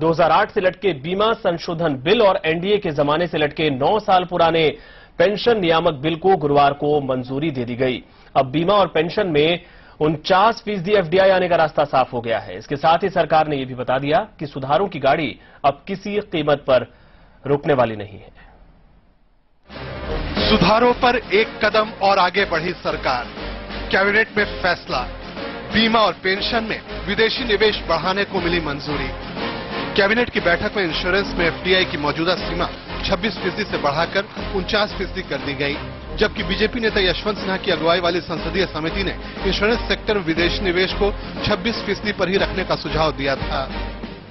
2008 से लटके बीमा संशोधन बिल और एनडीए के जमाने से लटके 9 साल पुराने पेंशन नियामक बिल को गुरुवार को मंजूरी दे दी गई। अब बीमा और पेंशन में 49% एफडीआई आने का रास्ता साफ हो गया है। इसके साथ ही सरकार ने यह भी बता दिया कि सुधारों की गाड़ी अब किसी कीमत पर रुकने वाली नहीं है। सुधारों पर एक कदम और आगे बढ़ी सरकार। कैबिनेट में फैसला, बीमा और पेंशन में विदेशी निवेश बढ़ाने को मिली मंजूरी। कैबिनेट की बैठक में इंश्योरेंस में एफडीआई की मौजूदा सीमा 26% से बढ़ाकर 49% कर दी गई, जबकि बीजेपी नेता यशवंत सिन्हा की अगुवाई वाली संसदीय समिति ने इंश्योरेंस सेक्टर में विदेशी निवेश को 26% पर ही रखने का सुझाव दिया था।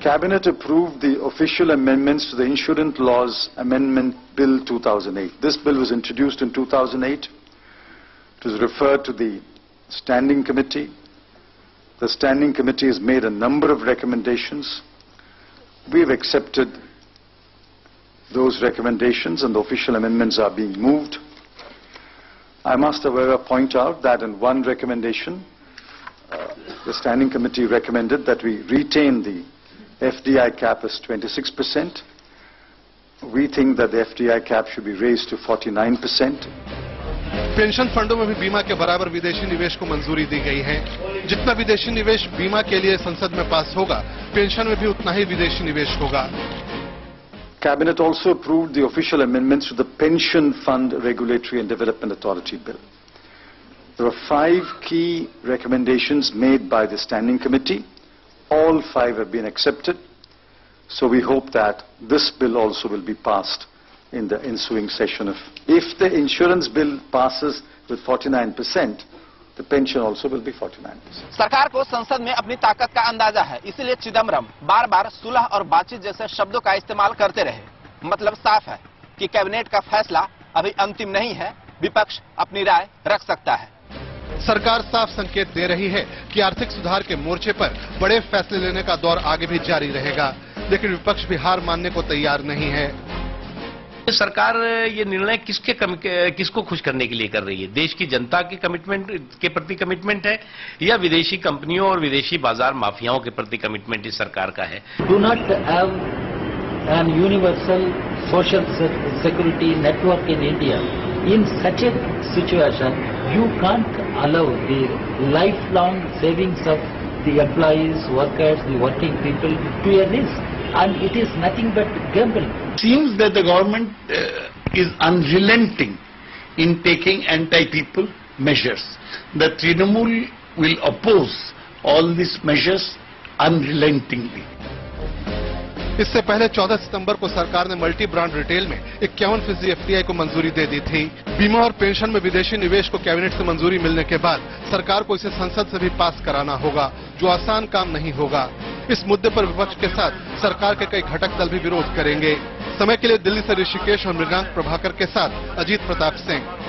Cabinet approved the official amendments to the Insurance Laws Amendment Bill 2008. This bill was introduced in 2008. It was referred to the Standing Committee. The Standing Committee has made a number of recommendations. We have accepted those recommendations and the official amendments are being moved. I must, however, point out that in one recommendation, the Standing Committee recommended that we retain the FDI cap is 26%. We think that the FDI cap should be raised to 49%. Pension फंडों में भी बीमा के बराबर विदेशी निवेश को मंजूरी दी गई है। जितना विदेशी निवेश बीमा के लिए संसद में पास होगा, पेंशन में भी उतना ही विदेशी निवेश होगा। Cabinet also approved the official amendments to the Pension Fund Regulatory and Development Authority Bill. There are 5 key recommendations made by the Standing Committee. All 5 have been accepted, so we hope that this bill also will be passed in the ensuing session. If the insurance bill passes with 49%, the pension also will be 49%. सरकार को संसद में अपनी ताकत का अंदाजा है, इसलिए चिदंबरम बार-बार सुलह और बातचीत जैसे शब्दों का इस्तेमाल करते रहे। मतलब साफ है कि कैबिनेट का फैसला अभी अंतिम नहीं है, विपक्ष अपनी राय रख सकता है। सरकार साफ संकेत दे रही है कि आर्थिक सुधार के मोर्चे पर बड़े फैसले लेने का दौर आगे भी जारी रहेगा, लेकिन विपक्ष भी हार मानने को तैयार नहीं है। सरकार ये निर्णय किसको खुश करने के लिए कर रही है? देश की जनता के कमिटमेंट के प्रति कमिटमेंट है या विदेशी कंपनियों और विदेशी बाजार माफियाओं के प्रति कमिटमेंट इस सरकार का है? Do not have an universal social security network in India. In such a situation, you can't allow the lifelong savings of the employees, workers, the working people to a risk, and it is nothing but gamble. It seems that the government is unrelenting in taking anti-people measures. The Trinamool will oppose all these measures unrelentingly. इससे पहले 14 सितंबर को सरकार ने multi brand retail में 51% FDI को मंजूरी दे दी थी। बीमा और पेंशन में विदेशी निवेश को कैबिनेट से मंजूरी मिलने के बाद सरकार को इसे संसद से भी पास कराना होगा, जो आसान काम नहीं होगा। इस मुद्दे पर विपक्ष के साथ सरकार के कई घटक दल भी विरोध करेंगे। समय के लिए दिल्ली से ऋषिकेश और मृगराज प्रभाकर के साथ अजीत प्रताप सिंह।